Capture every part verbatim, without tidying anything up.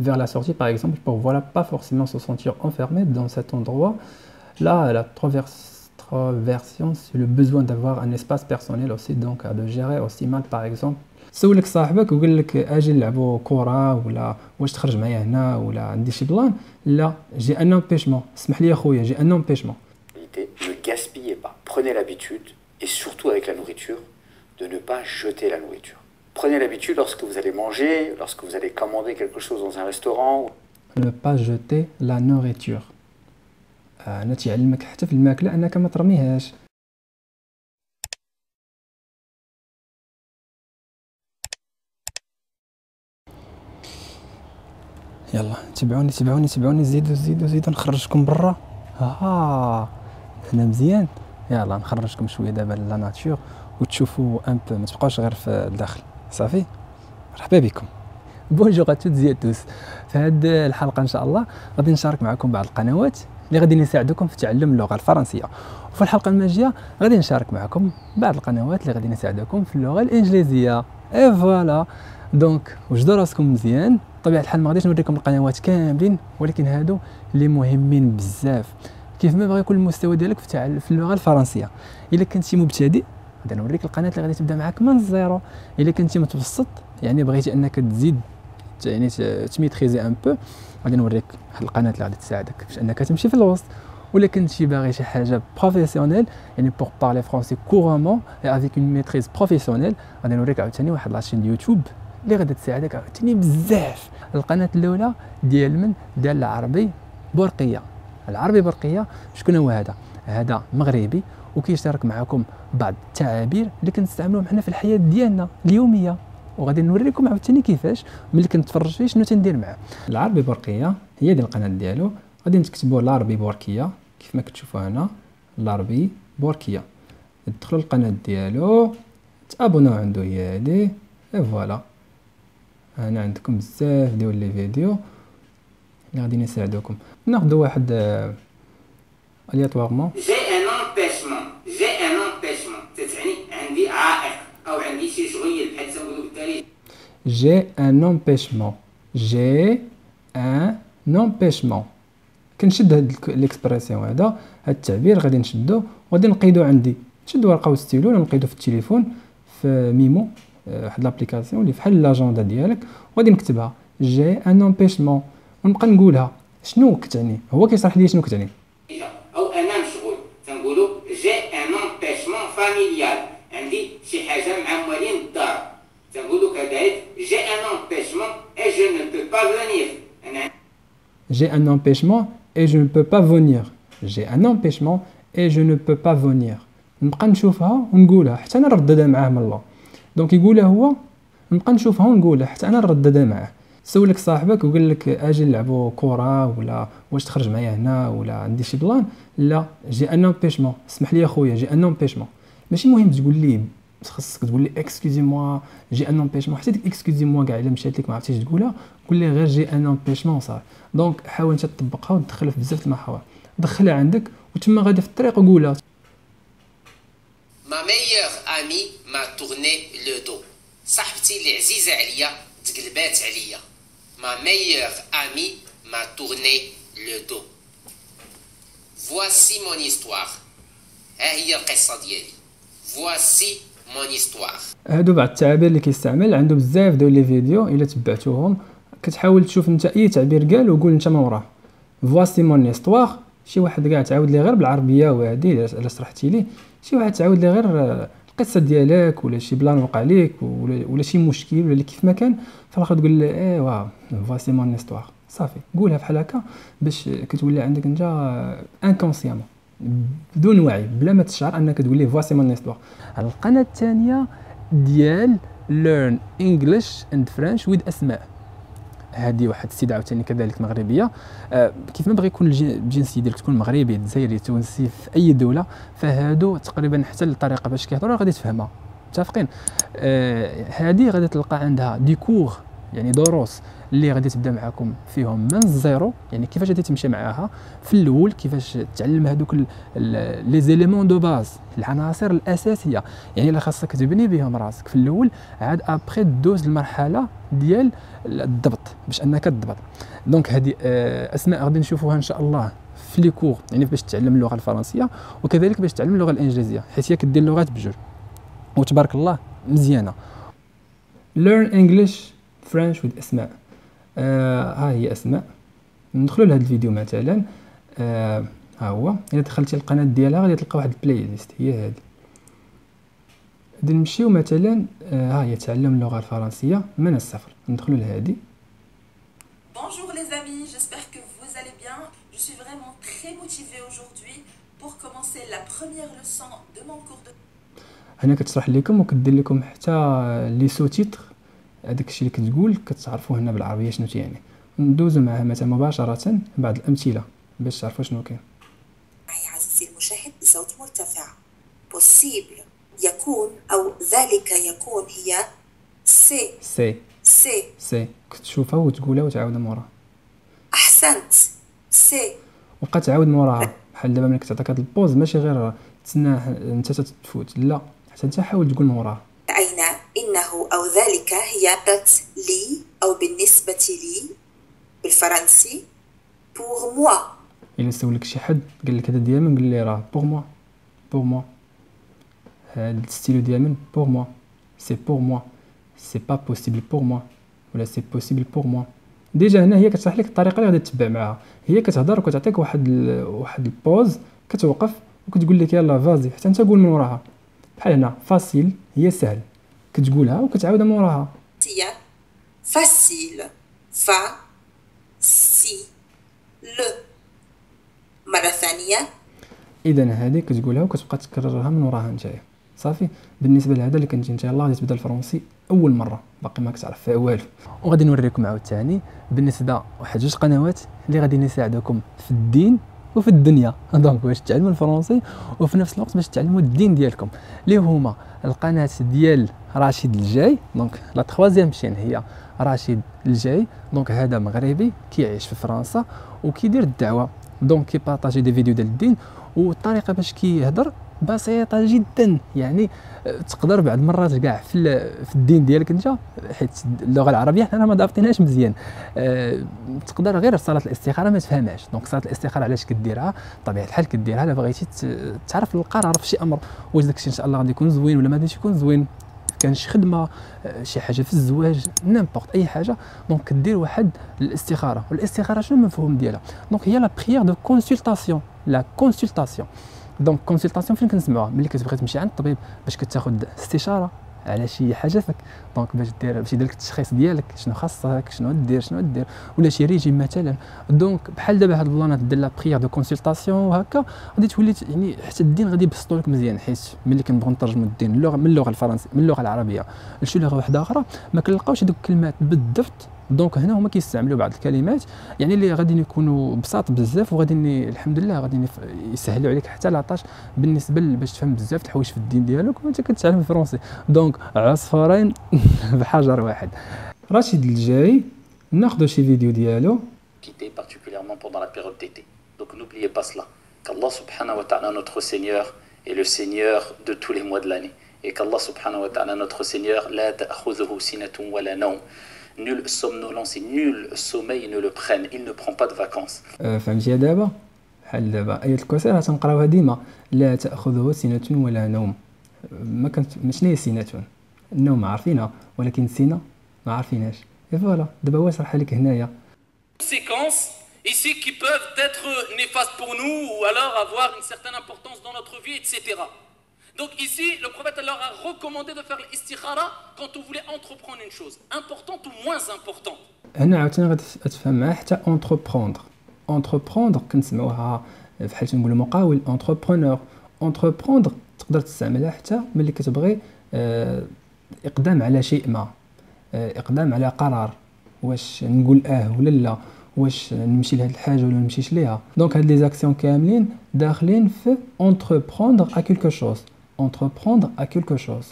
vers la sortie par exemple, pour voilà pas forcément se sentir enfermé dans cet endroit. Là, la traverse, traversion, c'est le besoin d'avoir un espace personnel aussi, donc de gérer aussi mal par exemple. سولك صاحبك وقال لك اجي نلعبوا كره ولا واش تخرج معايا هنا ولا عندي شي بلان لا جي ان امبيشمون اسمح لي اخويا جي ان امبيشمون ne gaspillez pas prenez l'habitude et surtout avec la nourriture de ne pas jeter la nourriture prenez l'habitude lorsque vous allez manger lorsque vous allez commander quelque chose dans un restaurant ne pas jeter la nourriture انا تعلمك حتى في الماكله انك ما ترميهاش يلا تبعوني تبعوني تبعوني زيدوا زيدوا زيدوا نخرجكم برا ها هنا مزيان يلا نخرجكم شويه دابا لا ناتور وتشوفوا ان بو ما تبقاوش غير في الداخل صافي مرحبا بكم بونجور ا توت اي توس في هذه الحلقه ان شاء الله غادي نشارك معكم بعض القنوات اللي غادي يساعدوكم في تعلم اللغه الفرنسيه وفي الحلقه الماجيه غادي نشارك معكم بعض القنوات اللي غادي يساعدوكم في اللغه الانجليزيه اي فوالا دونك وجدوا راسكم مزيان طبيعة الحال ما غاديش نوريكم القنوات كاملين ولكن هادو اللي مهمين بزاف كيف ما باغي يكون المستوى ديالك في, في اللغه الفرنسيه الا كنتي مبتدئ غادي نوريك القناه اللي غادي تبدا معاك من الزيرو الا كنتي متوسط يعني بغيتي انك تزيد يعني تميتريزي ان بو غادي نوريك هاد القناه اللي غادي تساعدك باش انك تمشي في الوسط ولا كنتي باغي شي حاجه بروفيسيونيل يعني بور بارلي فرونسي كورامون افيك اون ميتريز بروفيسيونيل غادي نوريك عاوتاني واحد لاشين يوتيوب اللي غادي تساعدك عاوتاني بزاف القناه الاولى ديال من ديال العربي بورقيه العربي بورقيه شكون هو هذا هذا مغربي وكيشارك معكم بعض التعابير اللي كنستعملوهم حنا في الحياه ديالنا اليوميه وغادي نوريكم عاوتاني كيفاش ملي كنتفرج فيه شنو تندير معاه العربي بورقيه هي ديال القناه ديالو غادي نكتبوا لاربي بوركيه كيف ما كتشوفوا هنا لاربي بوركيه تدخلوا القناه ديالو تابوناو عنده هي هادي اي فوالا هنا عندكم بزاف ديال لي فيديو اللي غادي يساعدوكم ناخذوا واحد الياتوارمون جي ان امبيشمون جي ان امبيشمون تتعني عندي عائق او عندي شي شغل بحال تنقولوا بالتالي جي ان امبيشمون جي ان امبيشمون كنشد هاد ليكسبريسيون هذا هاد التعبير غادي نشدو وغادي نقيدو عندي نشد ورقه وستيلو ولا نقيدو في التليفون في ميمو واحد لابليكاسيون اللي بحال لاجوندا ديالك وغادي نكتبها جي ان امبيشمون ونبقى نقولها شنو كتعني هو كيشرح لي شنو كتعني او انا مشغول تنقولوا جي ان امبيشمون فاميليال عندي شي حاجه مع موالين الدار تنقولوا كذلك جي ان امبيشمون اي جو نو بو با فونير انا جي ان امبيشمون اي جو نو بو با فونير جي ان امبيشمون اي جو نو بو با فونير نبقى نشوفها ونقولها حتى انا نرددها معاه من الله دونك يقولها هو نبقى نشوفها ونقولها حتى انا نرددها معاه سولك صاحبك وقال لك اجي نلعبوا كره ولا واش تخرج معايا هنا ولا عندي شي بلان لا جي ان امبيشمون اسمح لي اخويا جي ان امبيشمون ماشي مهم تقول لي خاصك تقول لي اكسكوزي موا جي ان امبيشمون حتى ديك اكسكوزي موا كاع الا مشات لك ما عرفتيش تقولها قول لي غير جي ان امبيشمون صافي دونك حاول انت تطبقها وتدخلها في بزاف د المحاور دخلها عندك وتما غادي في الطريق وقولها ما ميور امي ما تورني لو دو صاحبتي اللي عزيزه عليا تقلبات عليا ما ميور امي ما تورني لو دو voici mon histoire ها هي القصه ديالي voici mon histoire هادو بعض التعابير اللي كيستعمل عنده بزاف ديال لي فيديو الا تبعتوهم كتحاول تشوف انت اي تعبير قال وقول انت ما وراه voici mon histoire شي واحد كاع تعاود لي غير بالعربيه وهادي الا شرحتي ليه شي واحد تعاود لي غير القصه ديالك ولا شي بلان وقع ليك ولا شي مشكل ولا كيف ما كان في الاخر تقول له ايوا فواسي مون هيستوار صافي قولها بحال هكا باش كتولي عندك انت انكونسيامون بدون وعي بلا ما تشعر انك تقول ليه فواسي مون هيستوار القناه الثانيه ديال ليرن انجلش اند فرنش ويد اسماء هذه واحد السيده عاوتاني كذلك مغربيه آه كيف ما بغي يكون الجنسيه ديالك تكون مغربي جزائري تونسي في اي دوله فهادو تقريبا حتى الطريقه باش كيهضروا غادي تفهمها متفقين هذه آه غادي تلقى عندها ديكور يعني دروس اللي غادي تبدا معكم فيهم من الزيرو، يعني كيفاش غادي تمشي معاها في الاول، كيفاش تعلم هذوك لي زيليمون دو باز، العناصر الاساسيه، يعني اللي خاصك تبني بهم راسك في الاول، عاد ابخي دوز المرحله ديال الضبط باش انك تضبط. دونك هذه اسماء غادي نشوفوها ان شاء الله في لي كور، يعني باش تتعلم اللغه الفرنسيه وكذلك باش تتعلم اللغه الانجليزيه، حيت هي كدير اللغات بجوج وتبارك الله مزيانه. Learn English French with اسماء. آه ها هي اسماء. ندخلوا لهذا الفيديو مثلا، آه ها هو، الا دخلتي القناه ديالها غادي تلقى واحد البلاي ليست هي هذه. غادي نمشيو مثلا، آه ها هي تعلم اللغه الفرنسيه من الصفر، ندخلوا لهذه. Bonjour les amis, j'espère que vous allez bien. Je suis vraiment très motivée aujourd'hui pour commencer la première leçon de mon cours de. هنا كتشرح لكم وكدير لكم حتى لي سو تيتر، هذاك الشيء اللي كتقول كتعرفوه هنا بالعربيه شنو تيعني. ندوزو معها مثلا مباشره بعض الامثله باش تعرفوا شنو كاين. معي عزيزي المشاهد بصوت مرتفع. possible يكون او ذلك يكون هي سي سي سي سي، كتشوفها وتقولها وتعاودها موراها. احسنت سي، وبقى تعاود موراها بحال دابا ملي كتعطيك هاد البوز ماشي غير تسنى انت تتفوت، لا حتى حاول تقول موراها. أين إنه أو ذلك هي بات لي أو بالنسبة لي بالفرنسي بور موا. إلا سولك شي حد قال لك هذا ديامن قل لي راه بور موا بور موا، هاد الستيلو ديامن بور موا، سي بور موا، سي با بوسيبل بور موا، ولا سي بوسيبل بور موا. ديجا هنا هي كتشرح لك الطريقة اللي غادي تتبع معاها، هي كتهضر وكتعطيك واحد ال... واحد البوز، كتوقف وكتقول لك يلا فازي حتى أنت قول من وراها. بحال هنا فاسيل هي سهل، كتقولها وكتعاودها موراها. هي فاسيل فا سي ل، مرة ثانية. إذا هذه كتقولها وكتبقى تكررها من وراها نتايا، صافي. بالنسبة لهذا اللي كنتي نتايا الله غادي تبدا الفرنسي أول مرة باقي ما كتعرف فيها والو. وغادي نوريكم عاوتاني بالنسبة واحد جوج قنوات اللي غادي يساعدوكم في الدين وفي الدنيا، دونك باش تعلموا الفرنسي وفي نفس الوقت باش تعلموا الدين ديالكم، اللي هما القناه ديال رشيد الجاي. دونك لا تخوازيام شين هي رشيد الجاي، دونك هذا مغربي كيعيش في فرنسا وكيدير الدعوه، دونك كيبارطاجي دي فيديو ديال الدين، والطريقه باش كيهضر بسيطه جدا، يعني تقدر بعض المرات كاع في في الدين ديالك انت، حيت اللغه العربيه حنا ما ضابطيناش مزيان، أه تقدر غير صلاه الاستخاره ما تفهمهاش. دونك صلاه الاستخاره علاش كديرها؟ بطبيعه الحال كديرها الا بغيتي تعرف القرار في شي امر، واش داك الشيء ان شاء الله غادي يكون زوين ولا ما غاديش يكون زوين، كان شي خدمه، شي حاجه في الزواج، نيمبورط اي حاجه. دونك كدير واحد الاستخاره، والاستخاره شنو المفهوم ديالها؟ دونك هي لا بريير دو كونسلطاسيون، لا كونسلطاسيون. دونك كونسلطاسيون فين كنسمعوها؟ ملي كتبغي تمشي عند الطبيب باش كتاخذ استشاره على شي حاجتك، دونك باش دير باش يدير لك التشخيص ديالك، شنو خاصك، شنو دير شنو دير، ولا شي ريجيم مثلا. دونك بحال دابا هاد البلانات ديال لا بريير دو كونسلطاسيون وهكا غادي تولي، يعني حتى الدين غادي يبسطوا لك مزيان، حيت ملي كنبغيو نترجموا الدين اللغه من اللغه الفرنسيه من اللغه العربيه لشي لغه واحده اخرى ما كنلقاوش هذوك الكلمات بالضبط. دونك هنا هما كيستعملوا بعض الكلمات يعني اللي غادي يكونوا بساط بزاف، وغادي الحمد لله غادي يسهلوا عليك حتى العطاش بالنسبه باش تفهم بزاف الحوايج في الدين ديالك وانت كتعلم الفرنسي. دونك عصفورين بحجر واحد. رشيد الجاي ناخذ شي فيديو ديالو كيتي particulièrement pendant la période d'été. Donc n'oubliez pas cela. Qu'Allah subhanahu wa ta'ala notre Seigneur est le Seigneur de tous les mois de l'année et qu'Allah subhanahu wa ta'ala notre Seigneur la ta'khudhuhu sinatun wa la nawm. Nul somnolence et nul sommeil ne le prennent, il ne prend pas de vacances. فهمتي دابا؟ بحال دابا آية الكرسي راه تنقراوها ديما، لا تأخذه سنة ولا نوم. ما كانت شنو هي سنة؟ النوم عارفينها، ولكن سنة ما عارفينهاش. إي فوالا، دابا هو شرحها لك هنايا. Conséquences ici qui peuvent être néfastes pour nous ou alors avoir une certaine importance dans notre vie, et cetera. Donc ici, le prophète leur a recommandé de faire l'istikhara quand on voulait entreprendre une chose, importante ou moins importante. هنا عاوتاني غادي تفهم معاها حتى entreprendre. entreprendre كنسمعوها فحال تنقولوا مقاول entrepreneur. entreprendre تقدر تستعملها حتى ملي كتبغي اقدام على شيء ما، اقدام على قرار، واش نقول اه ولا لا، واش نمشي لهاد الحاجه ولا نمشيش ليها. دونك هاد لي زاكسيون كاملين داخلين في entreprendre à quelque chose. entreprendre à quelque chose.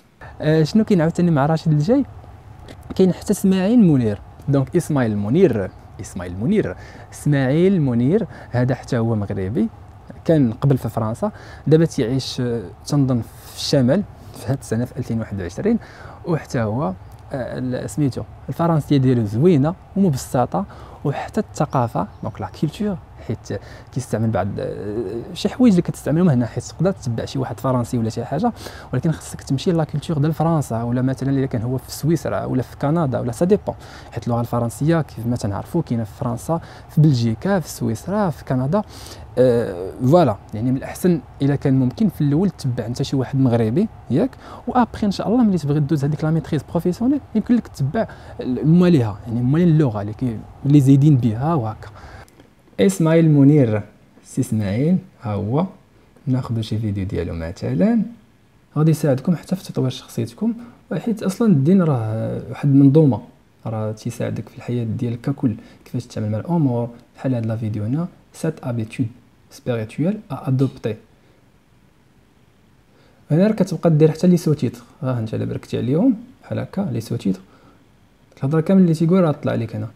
شنو كاين عاوتاني مع رشيد الجاي؟ كاين حتى اسماعيل منير. دونك اسماعيل منير، اسماعيل منير اسماعيل منير هذا حتى هو مغربي، كان قبل في فرنسا، دابا تيعيش تنظن في الشمال في هذه السنه في ألفين وواحد وعشرين، وحتى هو سميتو الفرنسيه ديالو زوينه ومبسطه، وحتى الثقافه دونك لا كولتور، حيت كيستعمل بعض شي حوايج اللي كتستعملهم هنا، حيت تقدر تتبع شي واحد فرنسي ولا شي حاجه، ولكن خصك تمشي لا كولتور ديال فرنسا، ولا مثلا الا كان هو في سويسرا ولا في كندا ولا سا ديبون، حيت اللغه الفرنسيه كيف ما تنعرفوا كاينه في فرنسا، في بلجيكا، في سويسرا، في كندا. فوالا أه يعني من الاحسن الا كان ممكن في الاول تتبع انت شي واحد مغربي ياك، وابخي ان شاء الله ملي تبغي دوز هذيك لا ميتريز بروفيسيونيل يمكن لك تتبع مواليها، يعني موالي اللغه اللي كي اللي زايدين بها وهكا. اسماعيل منير سي اسماعيل ها هو، ناخذ شي فيديو ديالو مثلا غادي يساعدكم حتى في تطوير شخصيتكم، حيت اصلا الدين راه واحد المنظومه راه تيساعدك في الحياه ديالك ككل، كيفاش تتعامل مع الامور بحال هاد لا فيديو هنا. Cette habitude spirituelle à adopter. هنا راك كتبقى دير حتى لي سوتيتر، ها انت دابا ركبتي عليهم بحال هكا لي سوتيتر، الهضره كامل اللي تيقول راه طلع لك هنا.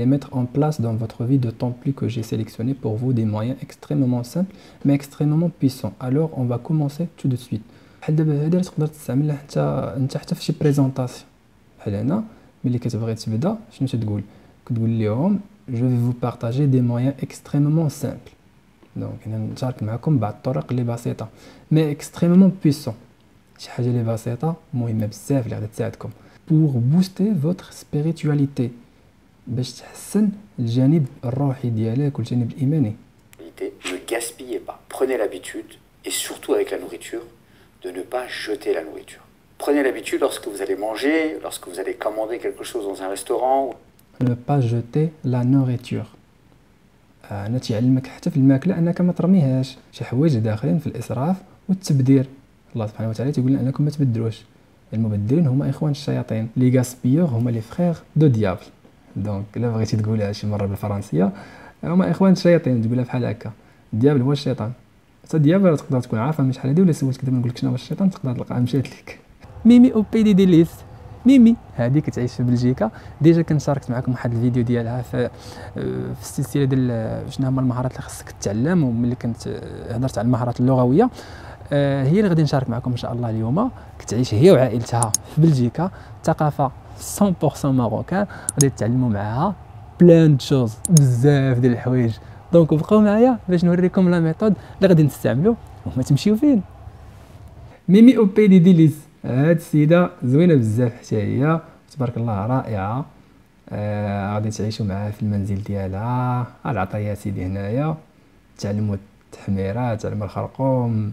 Les mettre en place dans votre vie d'autant plus que j'ai sélectionné pour vous des moyens extrêmement simples mais extrêmement puissants. Alors on va commencer tout de suite. بحال دابا هذا تقدر تستعملها حتى انت حتى في شي بريزونطاسيون، بحال هنا ملي كتبغي تبدا شنو تتقول؟ كتقول لهم Je vais vous partager des moyens extrêmement simples. Donc, je vais vous partager des moyens simples, mais extrêmement puissants. Pour booster votre spiritualité. Ne gaspillez pas. Prenez l'habitude, et surtout avec la nourriture, de ne pas jeter la nourriture. Prenez l'habitude lorsque vous allez manger, lorsque vous allez commander quelque chose dans un restaurant. Ne pas jeter la nourriture. انا تيعلمك حتى في الماكله انك ما ترميهاش، شي حوايج داخلين في الاسراف والتبذير. الله سبحانه وتعالى تيقول لنا انكم ما تبدلوش، المبدلين هما اخوان الشياطين، لي غاسبيور هما لي فخير دو ديابل. دونك الا بغيتي تقولها شي مره بالفرنسيه، هما اخوان الشياطين، تقولها بحال هكا، ديابل هو الشيطان. حتى ديابل تقدر تكون عارفه من شحال هادي، ولا سولتك دابا نقول لك شنو هو الشيطان تقدر تلقاها مشات لك. ميمي او بي دي ديليس، ميمي هذه كتعيش في بلجيكا، ديجا كنت شاركت معكم واحد الفيديو ديالها في في السلسله ديال شنو هما المهارات اللي خصك تتعلم، وملي كنت هضرت على المهارات اللغويه هي اللي غادي نشارك معكم ان شاء الله اليوم. كتعيش هي وعائلتها في بلجيكا، ثقافه مية بالمية ماروكان، غادي تتعلموا معاها بلان تشوز بزاف ديال الحوايج. دونك بقاو معايا باش نوريكم لا ميثود اللي غادي نستعملو وما تمشيو فين. ميمي او بي دي ديليس هاد السيده زوينه بزاف حتى هي، تبارك الله رائعه، غادي آه تعيشوا معاها في المنزل ديالها. العطايا سيدي هنايا، تعلموا التحميره، تعلموا الخرقوم،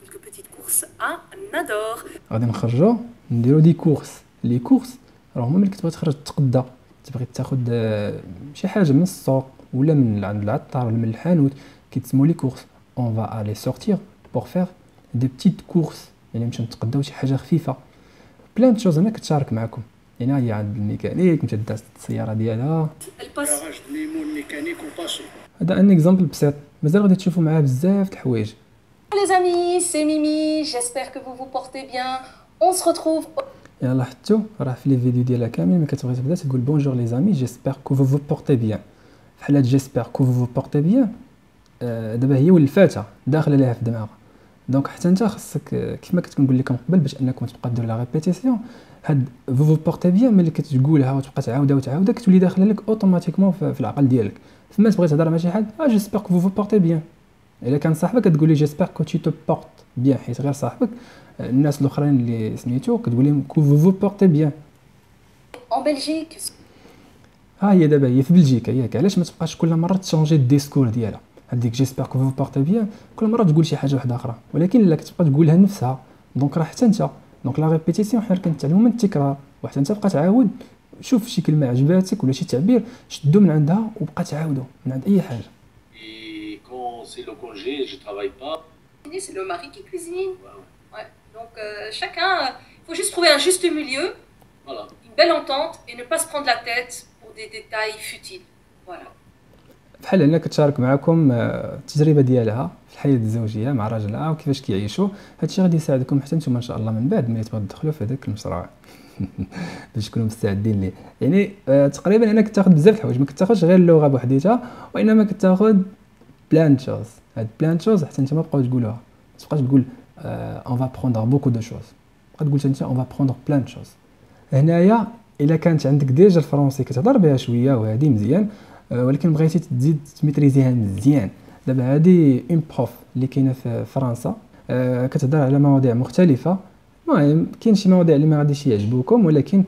كلكو بيتي كورس ا نادور، غادي نخرجو نديرو دي كورس. لي كورس راه هما ملي كتبغي تخرج تتقدا، تبغي تاخذ شي حاجه من السوق ولا من عند العطار ولا من الحانوت، كيتسمو لي كورس. اون فا الي سورتير pour faire des petites courses يعني باش نتقداو شي حاجه خفيفه. بلان تشوز انا كتشارك معكم، يعني هي عند الميكانيك مشات دازت السياره ديالها الباس، هذا ان اكزامبل بسيط، مازال غادي تشوفوا معاه بزاف د الحوايج. les amis c'est Mimi j'espère que vous vous portez bien on se retrouve. يلاه حتو راه في لي فيديو ديالها كامل ملي كتبغي تبدا تقول بونجور les amis j'espère que vous vous portez bien. بحال هاد j'espère que vous vous portez bien دابا هي ولفاتها داخله ليها في دماغها. دونك حتى انت خصك كيف ما كنت كنقول لكم قبل باش انكم تبقى دير لا ريبيتيسيون، هاد فو فو بورتي بيان ملي كتقولها وتبقى تعاودها وتعاودها كتولي داخله لك اوتوماتيكمون في العقل ديالك. فما تبغي تهضر مع شي حد اه جيسبر كو فو بورتي بيان، الا كان صاحبك كتقول ليه جيسبر كو تي تو بورت بيان، حيت غير صاحبك. الناس الاخرين اللي سميتو كتقول لهم كو فو فو بورتي بيان. اون بلجيك ها هي دابا هي في بلجيكا ياك، علاش ما تبقاش كل مره تشونجي الديسكور ديالها؟ هاديك جيسبر كو فو بورتي بيان كل مره تقول شي حاجه واحده اخرى، ولكن الا كتبقى تقولها نفسها دونك راه حتى انت. دونك لا ريبيتيسيون حنا كنتعلموا من التكرار، وحتى انت بقى تعاود شوف شي كلمه عجباتك ولا شي تعبير شدو من عندها وبقى تعاودو من عند اي حاجه. كون سي لو كونجي جو ترافاي با سي لو ماري كي كوزين دونك شاكان فو جوست تروفي ان جوست ميليو فوالا اون بيل انتونت اي نو با سو بروند لا تيت بور دي ديتاي فوتيل فوالا. بحال هنا كتشارك معكم التجربه ديالها في الحياه الزوجيه مع راجلها وكيفاش كيعيشوا. هادشي غادي يساعدكم حتى نتوما ان شاء الله من بعد ما يتبغوا تدخلوا في هذاك المشروع باش تكونوا مستعدين ليه. يعني آه تقريبا انا كتاخذ بزاف الحوايج، ما كتاخذش غير اللغه بوحديتها وانما كتاخذ بلان تشوز. هاد بلان تشوز حتى نتوما بقاو تقولوها، ما تبقاش تقول اون فا بروندر بوكو دو شوز، بقا تقول حتى انت اون فا بروندر بلان تشوز. هنايا الا كانت عندك ديجا الفرنسي كتهضر بها شويه وهادي مزيان، ولكن بغيتي تزيد تميتريزيها مزيان. دابا هادي اون بروف اللي كاينه في فرنسا أه كتهضر على مواضيع مختلفه. المهم كاين شي مواضيع اللي ما غاديش يعجبوكم، ولكن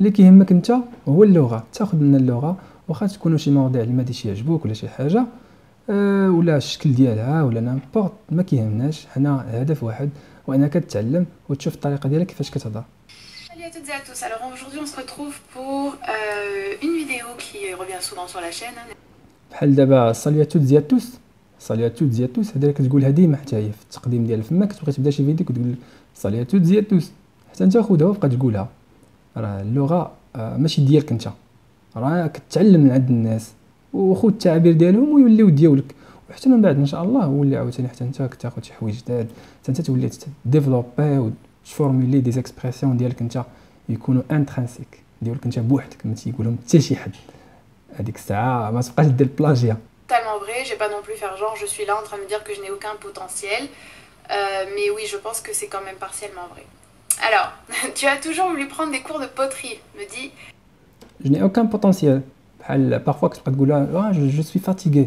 اللي كيهمك انت هو اللغه. تاخذ من اللغه واخا تكونوا شي مواضيع اللي ما غاديش يعجبوك ولا شي حاجه أه ولا الشكل ديالها ولا نيمبورط، ما كيهمناش. حنا هدف واحد وانك تتعلم وتشوف الطريقه ديالك كيفاش كتهضر. Salut à toutes et à tous. Alors aujourd'hui on se retrouve pour euh, une vidéo qui revient souvent sur la chaîne. بحال دابا salut à toutes et à tous. salut à toutes et à tous. هذا اللي كتقول هديمه حتى هي في التقديم ديال فماك، كتبغي تبدا شي فيديو كتقول salut à toutes et à tous حتى انت خدها وبقى تقولها. راه اللغه ماشي ديالك انت، راه كتعلم من عند الناس وخذ التعابير ديالهم ويوليو ديالك، وحتى من بعد ان شاء الله ولي عاوتاني حتى انت كتاخذ شي حوايج جداد، حتى انت تولي ديفلوبي تفورمولي دي زيكسبرسيون ديالك انت يكونوا انترانسيك ديالك انت بوحدك، ما تيقولهم حتى شي حد. هذيك الساعه ما تبقاش دير بلاجيا. totalement vrai, j'ai pas non plus faire genre je suis là en train de me dire que je n'ai aucun potentiel euh, mais oui je pense que c'est quand même partiellement vrai. Alors tu as toujours voulu prendre des cours de poterie me dit je n'ai aucun potentiel. بحال parfois كتبقى تقول اه je suis fatigué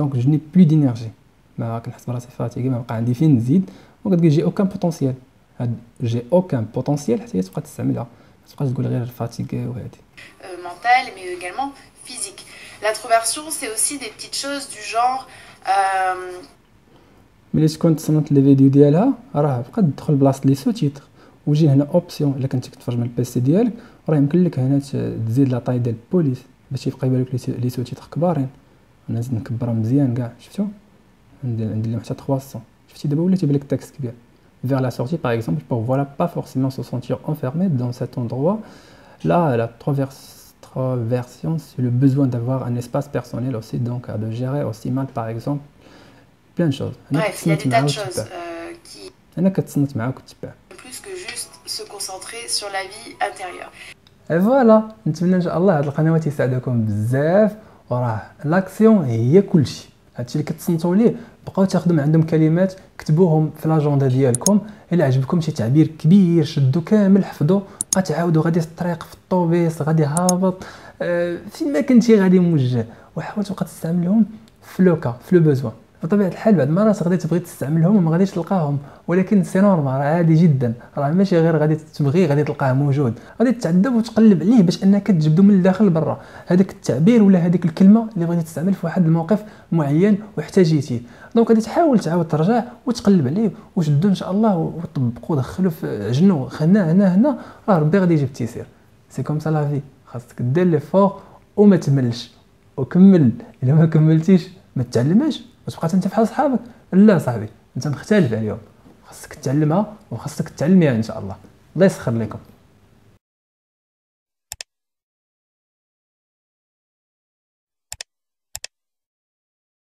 donc je n'ai plus d'énergie. ما كنحس براسي فاتيغي، ما بقى عندي فين نزيد، وكتقول j'ai aucun potentiel. هاد جي اوكان بوتونسييل حتى هي تبقى تستعملها، ما تبقاش تقول غير فاتيغي وهادي. مونتال مي ايغالمون فيزيك. لاتروفيرسيون سي اوسي دي بتيت شوز دو جونغ. ملي تكون تصنت لي فيديو ديالها راه بقى تدخل بلاصه لي سو تيتر وجي هنا اوبسيون. الا كنتي كتفرج من البيسي ديالك راه يمكن لك هنا تزيد لا طاي ديال البوليس باش يبقى يبان لك لي سو تيتر كبارين. انا نزيد نكبرهم مزيان كاع، شفتو ندير لهم حتى ثلاث مية. شفتي دابا ولا تيبان لك التاكس كبير. Vers la sortie par exemple, pour voilà pas forcément se sentir enfermé dans cet endroit. Là, la traversion, c'est le besoin d'avoir un espace personnel aussi, donc de gérer aussi mal par exemple, plein de choses. Bref, il y a des tas de choses euh, qui... Plus que juste se concentrer sur la vie intérieure. Et voilà, نتمنى ان شاء الله هاد القنوات يساعدكم بزاف. وراه لاكسيون هي كلشي. هادشي اللي كتصنتوا ليه بقاو تاخدو من عندهم كلمات، كتبوهم في لاجوندا ديالكم. الا عجبكم شي تعبير كبير شدو كامل حفظو، بقا تعاودو غادي في الطريق، في الطوبيس، غادي هابط أه فين ما كنتي غادي موجه، وحاول تبقى تستعملهم في لوكا في لو بوزوان. بطبيعه الحال بعض المرات غادي تبغي تستعملهم وما غاديش تلقاهم، ولكن سي نورمال، راه عادي جدا. راه ماشي غير غادي تبغي غادي تلقاه موجود، غادي تعذب وتقلب عليه باش انك تجبدو من الداخل لبرا. هذاك التعبير ولا هذيك الكلمه اللي بغيتي تستعمل في واحد الموقف معين واحتاجيتيه، دونك غادي تحاول تعاود ترجع وتقلب عليه وشدو ان شاء الله وطبقو، دخلو في عجنو، خلنا هنا هنا، راه ربي غادي يجيب التيسير. سي كوم سا لافي، خاصك دير لي فور وما تملش وكمل. الا ما كملتيش ما تعلمش وتبقى انت بحال صحابك. لا صاحبي، انت مختلف عليهم، خاصك تعلمها وخاصك تعلميها ان شاء الله. الله يسخر لكم.